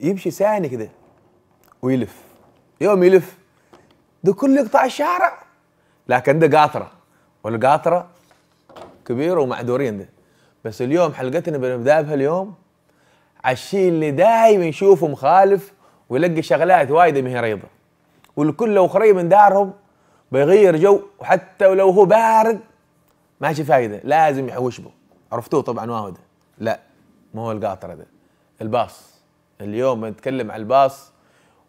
يمشي ثاني كده ويلف، يوم يلف ده كله يقطع الشارع، لكن ده قاطره والقاطره كبيره ومعدورين ده. بس اليوم حلقتنا بنبدأ بها اليوم على الشيء اللي دايما يشوفه مخالف ويلقي شغلات وايده ما هي ريضه، والكل لو خرج من دارهم بيغير جو، وحتى ولو هو بارد ماشي فايده لازم يحوش به. عرفتوه طبعا ما هو ده، لا ما هو القاطره ده، الباص. اليوم نتكلم عن الباص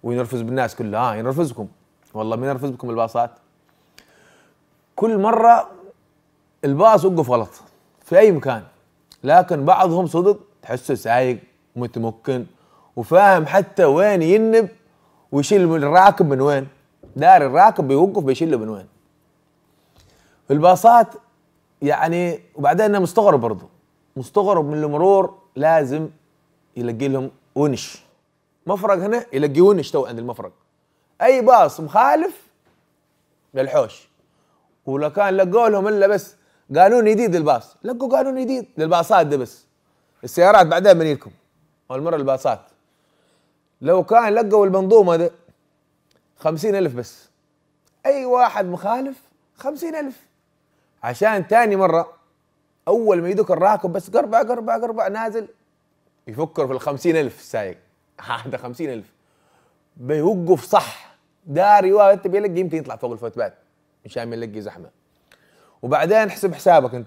وينرفز بالناس كلها، ينرفزكم والله، ما ينرفز بكم الباصات. كل مره الباص وقف غلط في اي مكان، لكن بعضهم صدق تحسه سايق متمكن وفاهم حتى وين ينب ويشيل الراكب من وين، داري الراكب بيوقف بيشيله من وين. الباصات يعني. وبعدين انا مستغرب برضه، مستغرب من المرور، لازم يلقي لهم ونش مفرق، هنا يلقي ونش تو عند المفرق. اي باص مخالف للحوش، ولا كان لقوا لهم الا بس قانون جديد للباص، لقوا قانون جديد للباصات ده بس، السيارات بعدين بنيلكم، والمره الباصات. لو كان لقوا المنظومه ده 50,000 بس، اي واحد مخالف 50,000، عشان تاني مره اول ما يدك الراكب بس قربع قربع قربع نازل، يفكر في ال50,000 السايق، ده 50,000 بيوقف صح، داري وقت بيلقي يمكن يطلع فوق الفتبات مشان ما يلقي زحمه. وبعدين حسب حسابك انت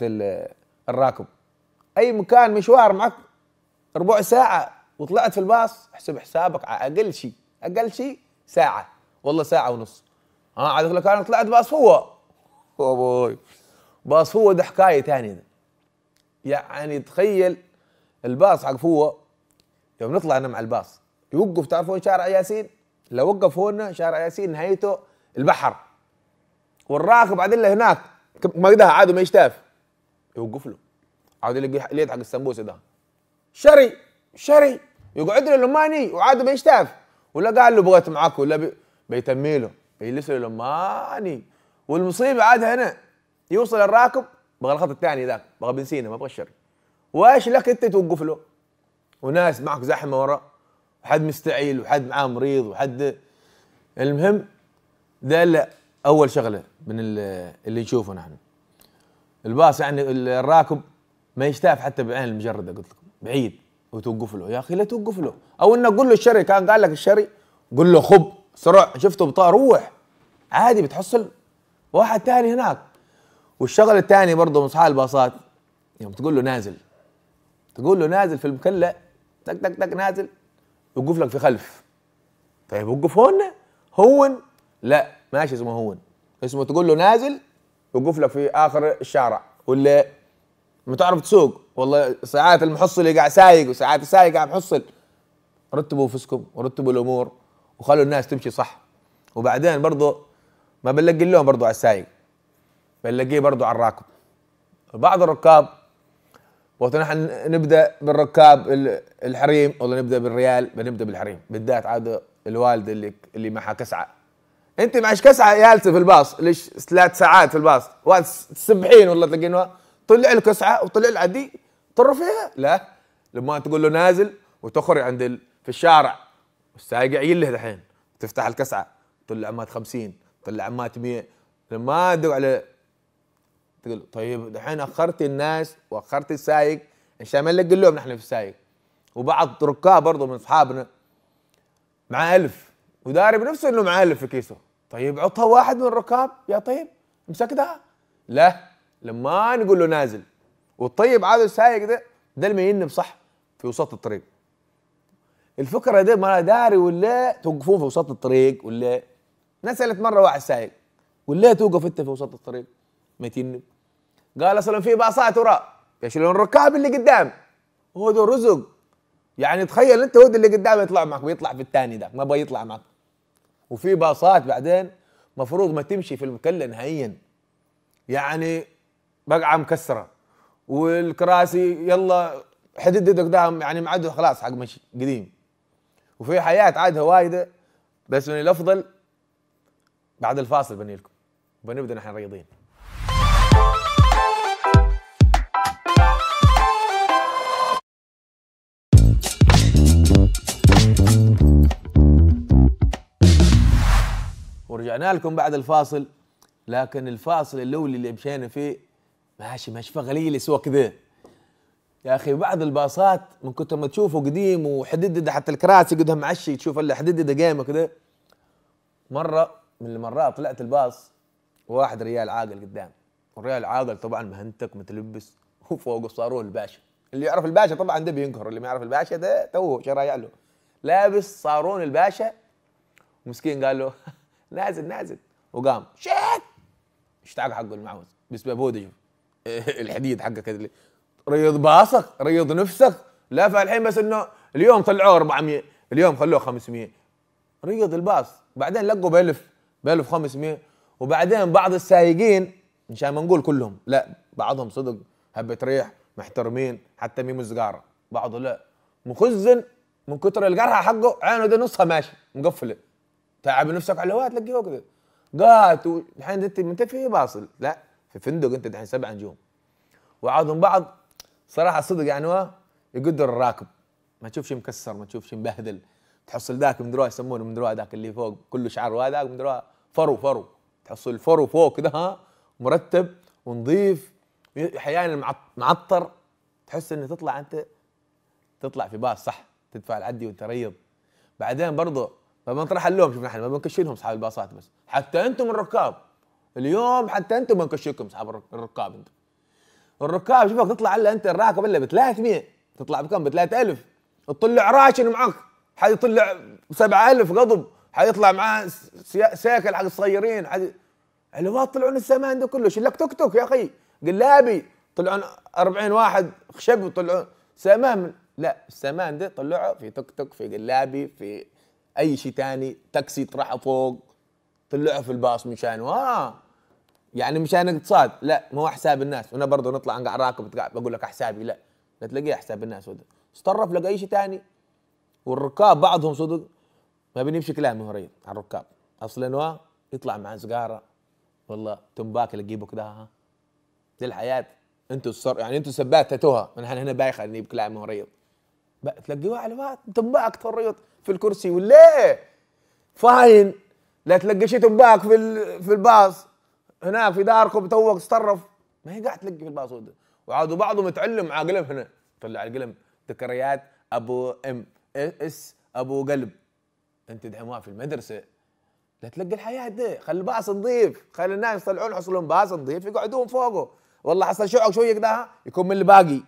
الراكب، اي مكان مشوار معك ربع ساعه وطلعت في الباص، حسب حسابك على اقل شيء ساعه، والله ساعه ونص. عاد لك انا طلعت باص هو باص هو، ده حكايه ثانيه ده. يعني تخيل الباص حق فوه، يوم نطلع انا مع الباص يوقف، تعرفون شارع ياسين؟ لو وقف هنا شارع ياسين نهايته البحر، والراكب عاد له هناك ما قدها عاد ما يشتاف، يوقف له عاد يلقى ليد حق السمبوسه ده، شري شري يقعد له لماني وعاد ما يشتاف، ولا قال له بغيت معاك، ولا بيتمي له بيلس له لماني. والمصيبه عاد هنا يوصل الراكب بغى الخط الثاني ذاك، بغى بنسينه ما بغى الشري، وايش لك انت توقف له؟ وناس معك زحمه ورا، وحد مستعيل، وحد معاه مريض، وحد. المهم ده اول شغله من اللي نشوفه نحن. الباص يعني الراكب ما يشتاف حتى بعين المجرده، قلت لكم بعيد، وتوقف له. يا اخي لا توقف له، او انك قول له الشري، كان قال لك الشري قول له خب سرع، شفته بطار روح عادي، بتحصل واحد ثاني هناك. والشغله الثانيه برضه من اصحاب الباصات، يوم تقول له نازل، تقول له نازل في المكلة، تك تك تك نازل، يوقف لك في خلف. طيب وقف هون هون، لا ماشي اسمه هون، اسمه تقول له نازل يوقف لك في آخر الشارع، ولا ما تعرف تسوق، والله ساعات المحصل اللي قاعد سايق وساعات السايق قاعد محصل. رتبوا أنفسكم ورتبوا الأمور وخلوا الناس تمشي صح. وبعدين برضه ما بنلاقي اللوم برضه على السايق، بنلاقيه برضه على الراكب. بعض الركاب، ونحن نبدا بالركاب الحريم، والله نبدا بالريال، بنبدا بالحريم بالذات، عاد الوالده اللي معها كسعه. انت معش كسعه جالسه في الباص ليش 3 ساعات في الباص، تسبحين والله تلاقينها طلع له كسعه وطلع له عدي طر فيها. لا لما تقول له نازل وتخرج عند في الشارع، والسايق عيل له دحين، تفتح الكسعه طلع مات 50، طلع مات 100، لما ادعو على تقول طيب دحين اخرت الناس واخرت السايق عشان ما نلقي اللوم نحن في السايق. وبعض ركاب برضه من اصحابنا مع 1000 وداري بنفسه انه مع 1000 في كيسه، طيب عطها واحد من الركاب يا طيب امسكتها، لا لما نقول له نازل. والطيب عاد السايق ده اللي ما ينب صح في وسط الطريق. الفكره دي ما داري ولا توقفون في وسط الطريق، ولا نسالت مره واحد سايق ولا توقف انت في وسط الطريق ما تنب، قال اصلا في باصات وراء يشيلون الركاب اللي قدام، هو ده رزق. يعني تخيل انت هو اللي قدام يطلع معك ويطلع في الثاني ده ما بغى يطلع معك. وفي باصات بعدين مفروض ما تمشي في المكلة نهائيا، يعني بقعه مكسره والكراسي يلا حدد قدام، يعني معده خلاص حق مشي قديم. وفي حياه عادها وايده، بس من الافضل بعد الفاصل بنيلكم وبنبدا نحن رياضيين. رجعنا لكم بعد الفاصل، لكن الفاصل الاولي اللي مشينا فيه ماشي غليل يسوى كذا يا اخي. بعض الباصات من كنت ما تشوفه قديم وحددده حتى الكراسي قدها معشي، تشوف الا حددده قايمه كذا. مره من المرات طلعت الباص واحد ريال عاقل قدام، والريال عاقل طبعا مهنتك متلبس وفوقه صاروه الباشا. اللي يعرف الباشا طبعا ده بينكر، اللي ما يعرف الباشا ده توه شرايع له، لابس صارون الباشا. ومسكين قال له نازل، وقام شيت اشتاق حقه المعوز بسبب دجل الحديد حقك. ريض باصك، ريض نفسك. لا فالحين بس انه اليوم طلعوه 400، اليوم خلوه 500. ريض الباص، بعدين لقوا ب 1500. وبعدين بعض السايقين مشان ما نقول كلهم، لا بعضهم صدق هبه ريح محترمين حتى ميمو الزقاره، بعضه لا مخزن من كتر القرحه حقه عينه ده نصها ماشي مقفله. تعب نفسك على الهواء تلاقيه كذا قات. الحين انت في باصل، لا في فندق انت دحين 7 نجوم. وعادهم بعض صراحه صدق يعني هو يقدر الراكب، ما تشوفش مكسر، ما تشوفش مبهدل. تحصل ذاك مدروا يسمونه مدروا، ذاك اللي فوق كله شعر، وهذاك مدروا فرو. تحصل الفرو فوق كده ها مرتب ونظيف، احيانا معطر. تحس انه تطلع في باص صح، تدفع العدي وانت ريض. بعدين برضه ما بنطرح لهم، شوف نحن ما بنكشي لهم اصحاب الباصات، بس حتى انتم الركاب اليوم، حتى انتم ما بنكشيكم اصحاب الركاب. انتم الركاب شوفك تطلع الا انت الراكب الا ب 300، تطلع بكم؟ ب 3000. تطلع راشن معك، حيطلع 7000 قضب، حيطلع معاه ساكل حق الصغيرين، الواد طلعون السمان ده كله شلك توك توك يا اخي، قلابي طلعون 40 واحد خشب، وطلعون سمان. لا السمان ده طلعه في توك توك، في قلابي، في اي شيء ثاني، تاكسي طرحه فوق، طلعه في الباص مشان يعني مشان اقتصاد. لا ما هو حساب الناس، وانا برضه نطلع نقعد راكب بقول لك حسابي، لا تلاقيه حساب الناس، وده استطرف لك اي شيء ثاني. والركاب بعضهم صدق ما بنمشي كلامه هريض على الركاب اصلا، يطلع مع سجاره والله تنباك اللي تجيبه كده. ها دي الحياه، انتوا يعني انتوا سبات تتوها، نحن هنا بايخ نجيب كلامه هريض، تلاقيه على بعض تنباك تهريض في الكرسي ولا فاين. لا تلقى شيء تنباك في الباص هناك في داركم توك تطرف، ما هي قاعد تلقى في الباص. وعادوا بعضهم يتعلم مع قلم، هنا طلع القلم ذكريات ابو ام اس ابو قلب. انت دحين في المدرسه، لا تلقى الحياه دي. خلي الباص نظيف، خلي الناس يطلعون يحصلون باص نظيف يقعدون فوقه. والله حصل شعق شويه كده يكون من اللي باقي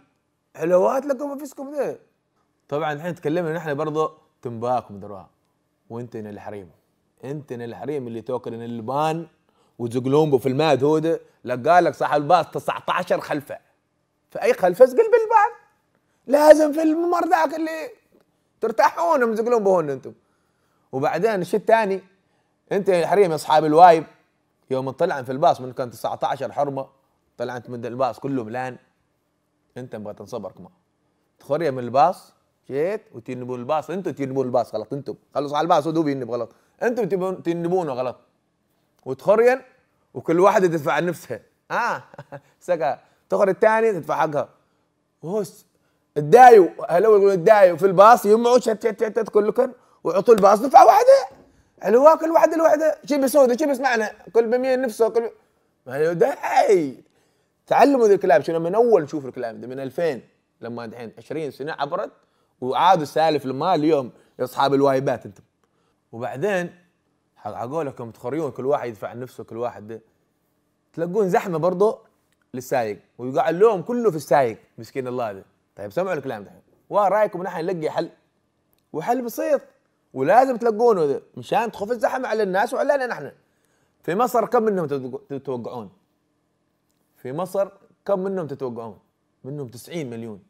حلوات لكم انفسكم ده. طبعا الحين تكلمنا نحن برضه تنباك مدروها، وانتن الحريم، انتن الحريم اللي توكلن البان وتزقلومبو في الماد هوده. لقالك صاحب الباص 19 خلفه، فاي خلفه زقل بالبان لازم في الممر ذاك اللي ترتاحون مزقلومبو هون انتم. وبعدين الشيء الثاني، انتن الحريم اصحاب الوايب يوم طلعن في الباص من كان 19 حرمه طلعت من الباص كله ملان. انت بغيت تنصبر كمان تخريه من الباص، جيت وتنبون الباص. انتوا تنبون الباص غلط، انتوا خلصوا على الباص ودوب ينب غلط، انتوا تنبونه غلط وتخرين، وكل واحده تدفع عن نفسها. سكا تخر الثاني تدفع حقها. وهو الدايو هلو يقولون الدايو في الباص يمعوا شتتت كلكن، ويعطوا الباص دفعه واحده هلو كل واحده لوحده، شيب سود وشيب سمعنا كل بمين نفسه كل هلو داي. تعلموا ذي الكلام شنو من اول نشوف الكلام ده من 2000 لما دحين 20 سنه عبرت، وعادوا سالف لما اليوم يا اصحاب الوايبات انتم. وبعدين حقول لكم تخريون كل واحد يدفع عن نفسه، كل واحد ده تلقون زحمه برضه للسايق، ويقع اللوم كله في السايق مسكين الله ده. طيب سمعوا الكلام ده، ورايكم نحن نلقي حل، وحل بسيط ولازم تلقونه ده مشان تخف الزحمه على الناس وعلينا نحن. في مصر كم منهم تتوقعون؟ في مصر كم منهم تتوقعون؟ منهم 90 مليون.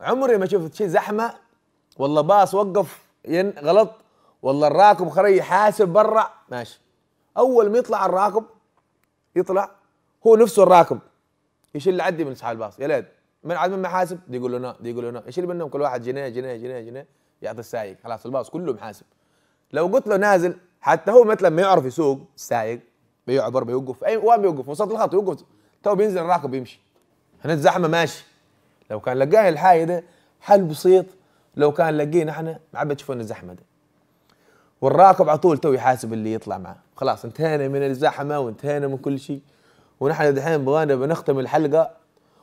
عمري ما شفت شيء زحمه، والله باص وقف غلط، والله الراكب خري حاسب برا ماشي. اول ما يطلع الراكب يطلع هو نفسه الراكب، يشيل اللي عدي من اصحاب الباص يا ليت من عاد من محاسب دي يقول له لا، دي يقول له لا، يشيل منهم كل واحد جنيه جنيه جنيه جنيه يعطي السايق. خلاص الباص كله محاسب. لو قلت له نازل حتى هو مثلا ما يعرف يسوق، السايق بيعبر بيوقف اي وين بيوقف وسط الخط يوقف، تو بينزل الراكب يمشي. هنا الزحمه ماشي. لو كان لقاه الحاية ده حل بسيط، لو كان لقيه نحن ما عاد بتشوفون الزحمة ده. والراكب على طول تو يحاسب اللي يطلع معه. خلاص انتهينا من الزحمه وانتهينا من كل شيء، ونحن دحين بغينا بنختم الحلقه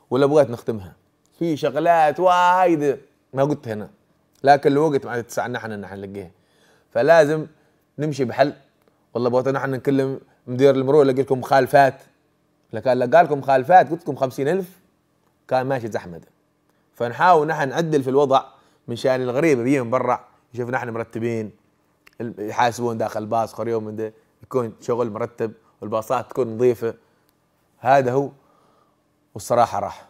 ولا بغيت نختمها؟ في شغلات وايد ما قلتها هنا، لكن الوقت ما عاد يتسع نحن نلقيها، فلازم نمشي بحل. والله بغيت نحن نكلم مدير المرور لقي لكم مخالفات، لكان لقى لكم مخالفات قلت لكم 50,000 كان ماشي زحمه ده. فنحاول نحن نعدل في الوضع من شان الغريب بيجي من برا يشوف نحن مرتبين، يحاسبون داخل الباص خريوم من ده يكون شغل مرتب والباصات تكون نظيفه. هذا هو، والصراحه راح